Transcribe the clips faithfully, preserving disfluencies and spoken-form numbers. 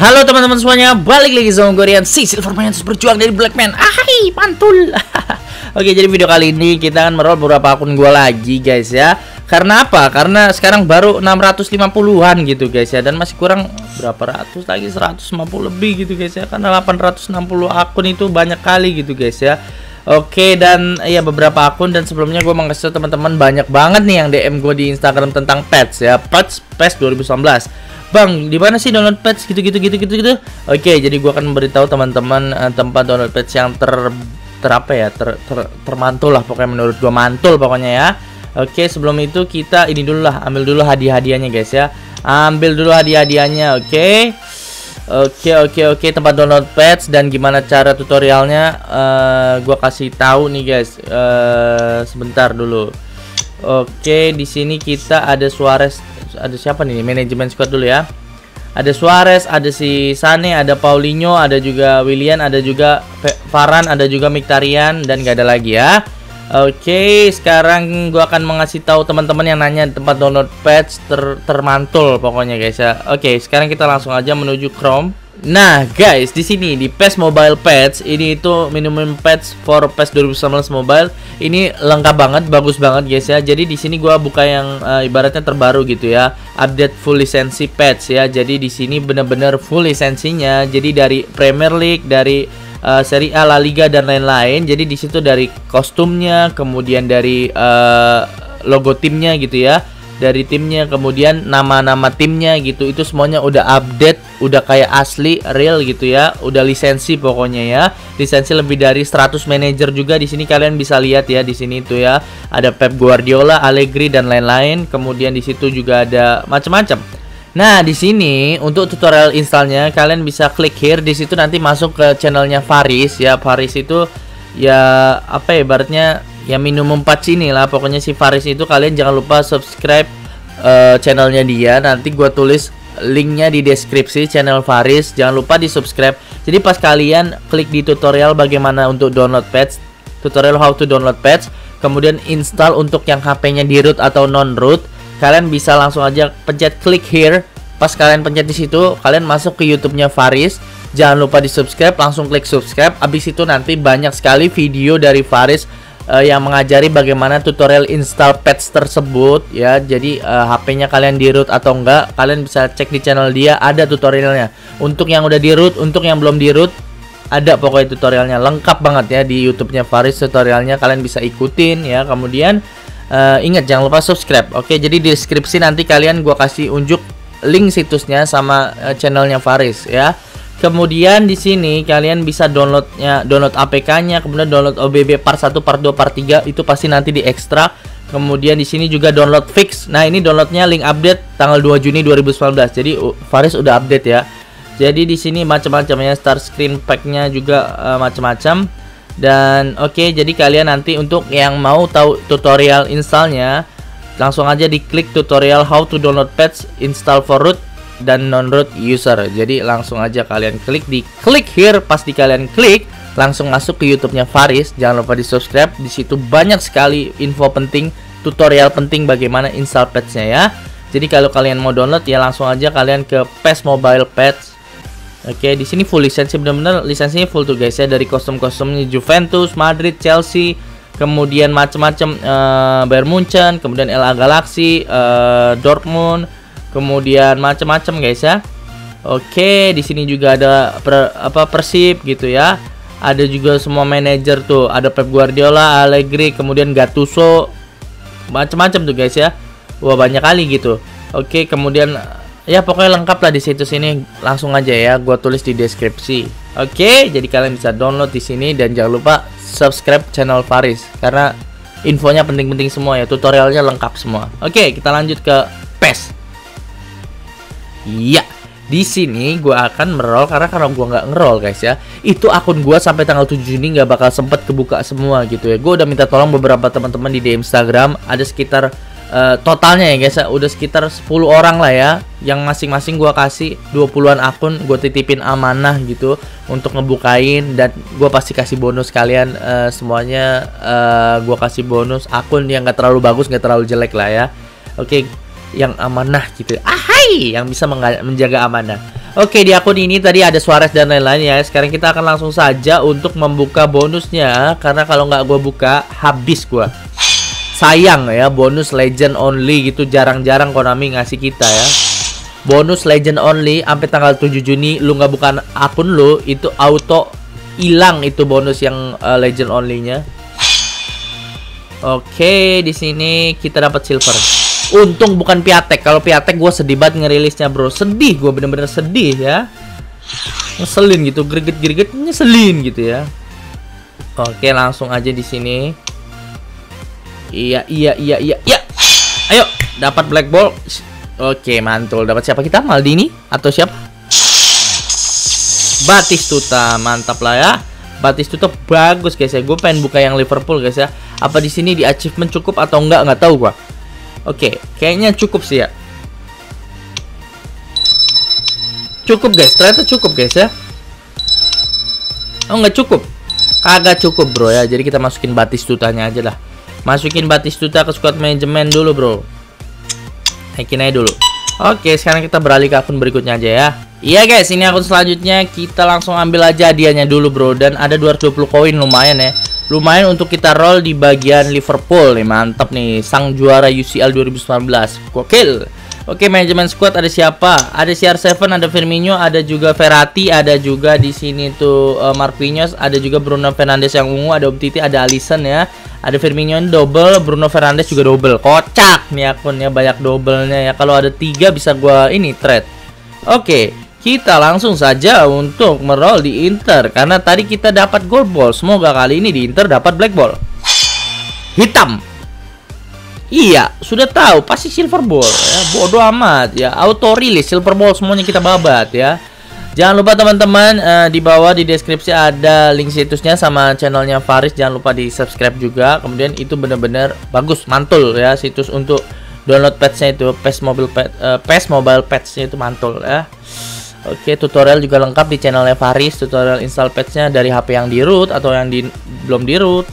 Halo teman-teman semuanya, balik lagi sama gue Rian C, Silverman yang terus berjuang dari Blackman Ahaii, mantul. Oke, jadi video kali ini kita akan meroll beberapa akun gue lagi guys ya. Karena apa? Karena sekarang baru enam ratus lima puluhan gitu guys ya. Dan masih kurang berapa ratus lagi, seratus lima puluh lebih gitu guys ya. Karena delapan ratus enam puluh akun itu banyak kali gitu guys ya. Oke, dan ya beberapa akun, dan sebelumnya gue mau kasih tau teman-teman, banyak banget nih yang D M gue di Instagram tentang patch ya, patch PES dua ribu sembilan belas. Bang, di mana sih download patch gitu-gitu gitu-gitu gitu? Oke, jadi gua akan memberitahu teman-teman uh, tempat download patch yang ter ter apa ya? Ter, ter termantul lah pokoknya, menurut gua mantul pokoknya ya. Oke, sebelum itu kita ini dulu lah, ambil dulu hadiah-hadiahnya guys ya. Ambil dulu hadiah-hadiahnya, oke. Oke, oke, oke, tempat download patch dan gimana cara tutorialnya uh, gua kasih tahu nih guys. Uh, sebentar dulu. Oke, di sini kita ada Suarez, ada siapa nih, manajemen squad dulu ya. Ada Suarez, ada si Sane, ada Paulinho, ada juga Willian, ada juga Farhan, ada juga Mkhitaryan, dan gak ada lagi ya. Oke, sekarang gua akan mengasih tahu teman-teman yang nanya tempat download patch ter termantul pokoknya guys ya. Oke, sekarang kita langsung aja menuju Chrome. Nah guys, di sini di PES Mobile Patch ini itu minimum patch for PES dua ribu sembilan belas Mobile. Ini lengkap banget, bagus banget guys ya. Jadi di sini gua buka yang uh, ibaratnya terbaru gitu ya. Update full lisensi patch ya. Jadi di sini bener-bener full lisensinya. Jadi dari Premier League, dari uh, Serie A, La Liga, dan lain-lain. Jadi di situ dari kostumnya, kemudian dari uh, logo timnya gitu ya. Dari timnya, kemudian nama-nama timnya gitu, itu semuanya udah update, udah kayak asli real gitu ya, udah lisensi pokoknya ya. Lisensi lebih dari seratus manajer juga di sini, kalian bisa lihat ya di sini itu ya, ada Pep Guardiola, Allegri, dan lain-lain. Kemudian di situ juga ada macam-macam. Nah, di sini untuk tutorial installnya kalian bisa klik here, di situ nanti masuk ke channelnya Faris ya. Faris itu ya apa ya, ibaratnya ya minimum patch ini lah pokoknya, si Faris itu kalian jangan lupa subscribe uh, channelnya dia. Nanti gua tulis linknya di deskripsi, channel Faris, jangan lupa di subscribe. Jadi pas kalian klik di tutorial bagaimana untuk download patch, tutorial how to download patch, kemudian install untuk yang H P-nya di root atau non root, kalian bisa langsung aja pencet klik here. Pas kalian pencet di situ, kalian masuk ke YouTube-nya Faris. Jangan lupa di subscribe, langsung klik subscribe. Abis itu nanti banyak sekali video dari Faris Uh, yang mengajari bagaimana tutorial install patch tersebut ya. Jadi uh, H P-nya kalian di root atau enggak, kalian bisa cek di channel dia, ada tutorialnya. Untuk yang udah di root, untuk yang belum di root, ada pokoknya tutorialnya, lengkap banget ya di YouTube-nya Faris. Tutorialnya kalian bisa ikutin ya. Kemudian uh, ingat jangan lupa subscribe. Oke, jadi di deskripsi nanti kalian gua kasih unjuk link situsnya sama uh, channelnya Faris ya. Kemudian di sini kalian bisa downloadnya, download A P K-nya, kemudian download O B B part satu, part dua, part tiga, itu pasti nanti di ekstra. Kemudian di sini juga download fix. Nah, ini downloadnya link update tanggal dua Juni dua ribu sembilan belas. Jadi Faris udah update ya. Jadi di sini macam-macamnya, start screen pack-nya juga uh, macam-macam. Dan oke, okay, jadi kalian nanti untuk yang mau tahu tutorial installnya, langsung aja diklik tutorial how to download patch install for root dan non-root user. Jadi langsung aja kalian klik di klik here. Pasti kalian klik langsung masuk ke YouTube-nya Faris. Jangan lupa di subscribe. Di situ banyak sekali info penting, tutorial penting bagaimana install patch-nya ya. Jadi kalau kalian mau download ya langsung aja kalian ke PES Mobile Patch. Oke, di sini full lisensi, benar-benar lisensinya full tuh guys ya, dari kostum-kostumnya Juventus, Madrid, Chelsea, kemudian macam-macam uh, Bayern Munchen, kemudian L A Galaxy, uh, Dortmund, kemudian macam-macam guys ya. Oke, di sini juga ada per, apa Persib gitu ya. Ada juga semua manajer tuh, ada Pep Guardiola, Allegri, kemudian Gattuso, macam-macam tuh guys ya. Wah, banyak kali gitu. Oke, kemudian ya pokoknya lengkap lah di situs ini. Langsung aja ya, gua tulis di deskripsi. Oke, jadi kalian bisa download di sini dan jangan lupa subscribe channel Faris karena infonya penting-penting semua ya, tutorialnya lengkap semua. Oke, kita lanjut ke PES. Iya, di sini gue akan meroll karena karena gue nggak ngeroll guys ya, itu akun gue sampai tanggal tujuh Juni nggak bakal sempet kebuka semua gitu ya. Gue udah minta tolong beberapa teman-teman di D M Instagram, ada sekitar uh, totalnya ya guys ya, udah sekitar sepuluh orang lah ya, yang masing-masing gue kasih dua puluhan akun, gue titipin amanah gitu untuk ngebukain, dan gue pasti kasih bonus kalian uh, semuanya. Uh, gue kasih bonus akun yang nggak terlalu bagus, nggak terlalu jelek lah ya. Oke, yang amanah gitu, ahai, yang bisa menjaga amanah. Oke, di akun ini tadi ada Suarez dan lain-lain ya. Sekarang kita akan langsung saja untuk membuka bonusnya, karena kalau nggak gue buka habis gue. Sayang ya, bonus legend only gitu, jarang-jarang Konami ngasih kita ya. Bonus legend only sampai tanggal tujuh Juni lu nggak bukan akun lu, itu auto hilang itu bonus yang uh, legend only-nya. Oke, di sini kita dapat silver. Untung bukan Piatek. Kalau Piatek gue sedih banget ngerilisnya, bro. Sedih, gue bener-bener sedih ya. Ngeselin gitu, greget-greget ngeselin gitu ya. Oke, langsung aja di sini. Iya, iya, iya, iya, iya. Ayo, dapat black ball. Oke, mantul. Dapat siapa kita? Maldini atau siapa? Batistuta, mantap lah ya. Batistuta bagus guys ya. Gue pengen buka yang Liverpool guys ya. Apa di sini di achievement cukup atau enggak? Nggak tahu gua. Oke, kayaknya cukup sih ya. Cukup guys, ternyata cukup guys ya. Oh, nggak cukup. Kagak cukup bro ya. Jadi kita masukin Batistutanya aja lah. Masukin Batistuta ke squad manajemen dulu bro. Naikin aja dulu. Oke, sekarang kita beralih ke akun berikutnya aja ya. Iya guys, ini akun selanjutnya. Kita langsung ambil aja hadiahnya dulu bro. Dan ada dua ratus dua puluh koin, lumayan ya. Lumayan untuk kita roll di bagian Liverpool nih. Mantap nih, sang juara U C L dua ribu sembilan belas. Gokil. Oke, manajemen squad ada siapa? Ada C R tujuh, ada Firmino, ada juga Verratti, ada juga di sini tuh uh, Marquinhos, ada juga Bruno Fernandes yang ungu, ada Umtiti, ada Alisson ya. Ada Firmino double, Bruno Fernandes juga double. Kocak nih akunnya, banyak double-nya ya. Kalau ada tiga bisa gua ini trade. Oke, kita langsung saja untuk meroll di Inter, karena tadi kita dapat gold ball. Semoga kali ini di Inter dapat black ball. Hitam. Iya, sudah tahu pasti silver ball ya. Bodoh amat ya, auto release silver ball semuanya kita babat ya. Jangan lupa teman-teman, eh, di bawah di deskripsi ada link situsnya sama channelnya Faris. Jangan lupa di subscribe juga. Kemudian itu bener-bener bagus, mantul ya, situs untuk download patchnya itu, P E S Mobile Patch, eh, P E S Mobile Patchnya itu mantul ya. Oke, tutorial juga lengkap di channelnya Faris, tutorial install patchnya dari H P yang di root atau yang di, belum di root.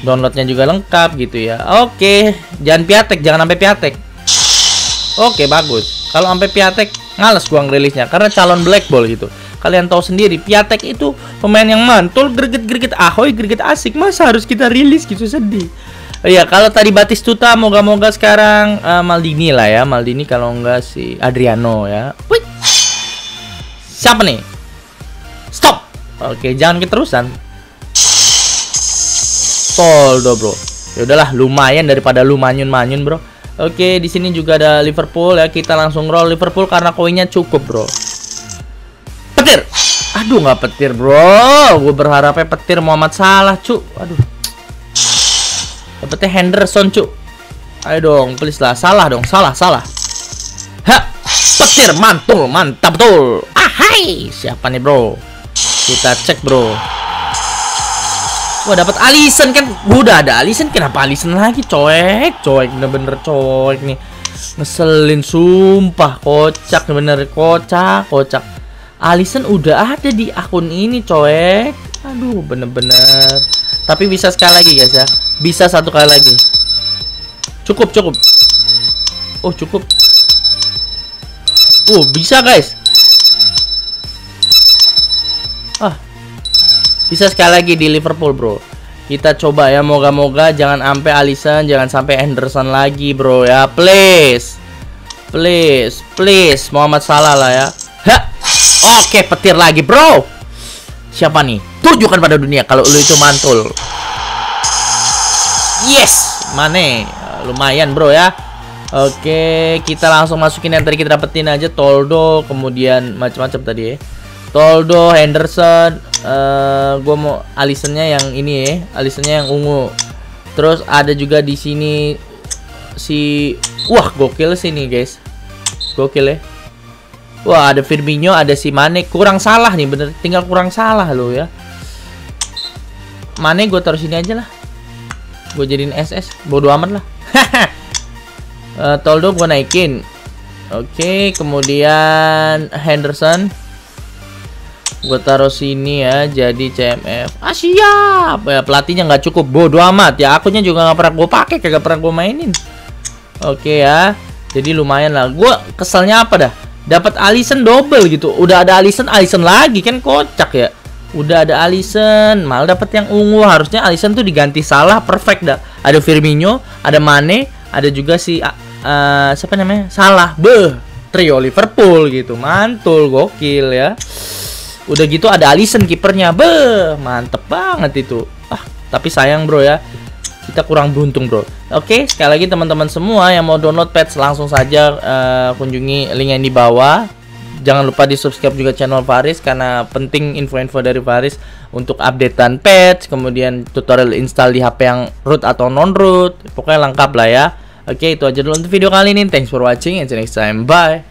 Downloadnya juga lengkap gitu ya. Oke, jangan Piatek, jangan sampai Piatek. Oke, bagus. Kalau sampai Piatek, ngales gua ngerilisnya, karena calon black ball gitu. Kalian tahu sendiri, Piatek itu pemain yang mantul, greget-greget ahoy, greget asik. Masa harus kita rilis gitu, sedih. Iya, kalau tadi Batistuta, moga-moga sekarang uh, Maldini lah ya. Maldini kalau enggak si Adriano ya. Wih. Siapa nih? Stop. Oke, jangan keterusan. Toldo bro, ya udahlah, lumayan daripada lu manyun-manyun bro. Oke, di sini juga ada Liverpool ya, kita langsung roll Liverpool karena koinnya cukup bro. Petir, aduh nggak petir bro, gue berharapnya petir Muhammad Salah cu, aduh. Dapetnya Henderson cu, ayo dong, please lah, salah dong, salah salah. Hah, petir mantul, mantap betul. Ahai, siapa nih bro? Kita cek bro. Wah, dapat Alisson kan, udah ada Alisson, kenapa Alisson lagi? Coek, coek, bener-bener coek nih, ngeselin sumpah, kocak, bener kocak, kocak. Alisson udah ada di akun ini coek, aduh bener-bener. Tapi bisa sekali lagi guys ya, bisa satu kali lagi. Cukup, cukup. Oh cukup. Oh bisa guys. Ah. Bisa sekali lagi di Liverpool bro. Kita coba ya, moga-moga jangan sampai Alisson, jangan sampai Henderson lagi bro ya. Please, please, please, Muhammad Salah lah ya. Hah? Oke, petir lagi bro. Siapa nih? Tunjukkan pada dunia kalau lu itu mantul. Yes, Mane. Lumayan bro ya. Oke, kita langsung masukin yang tadi kita dapetin aja. Toldo, kemudian macam-macam tadi ya. Toldo, Henderson, uh, gue mau Alissonnya yang ini ya, Alissonnya yang ungu. Terus ada juga di sini si, wah gokil sih nih guys, gokil ya. Wah ada Firmino, ada si Mane, kurang salah nih bener, tinggal kurang salah lo ya. Mane gue taruh sini aja lah, gue jadiin S S, bodo amat lah. uh, Toldo gue naikin, oke okay, kemudian Henderson. Gue taruh sini ya, jadi C M F. Ah siap ya, pelatihnya nggak cukup, bodo amat ya. Akunya juga nggak pernah gue pakai, kagak pernah gue mainin. Oke ya, jadi lumayan lah. Gue keselnya apa dah? Dapat Alisson double gitu. Udah ada Alisson, Alisson lagi kan kocak ya. Udah ada Alisson, malah dapat yang ungu. Harusnya Alisson tuh diganti Salah, perfect dah. Ada Firmino, ada Mane, ada juga si uh, uh, siapa namanya? Salah. Beuh, trio Liverpool gitu. Mantul, gokil ya. Udah gitu ada Alisson kipernya. Beuh, mantep banget itu. Ah, tapi sayang bro ya. Kita kurang beruntung bro. Oke, sekali lagi teman-teman semua yang mau download patch langsung saja uh, kunjungi link yang di bawah. Jangan lupa di subscribe juga channel Faris karena penting info-info dari Faris untuk updatean patch, kemudian tutorial install di H P yang root atau non-root, pokoknya lengkap lah ya. Oke, itu aja dulu untuk video kali ini. Thanks for watching and see you next time. Bye.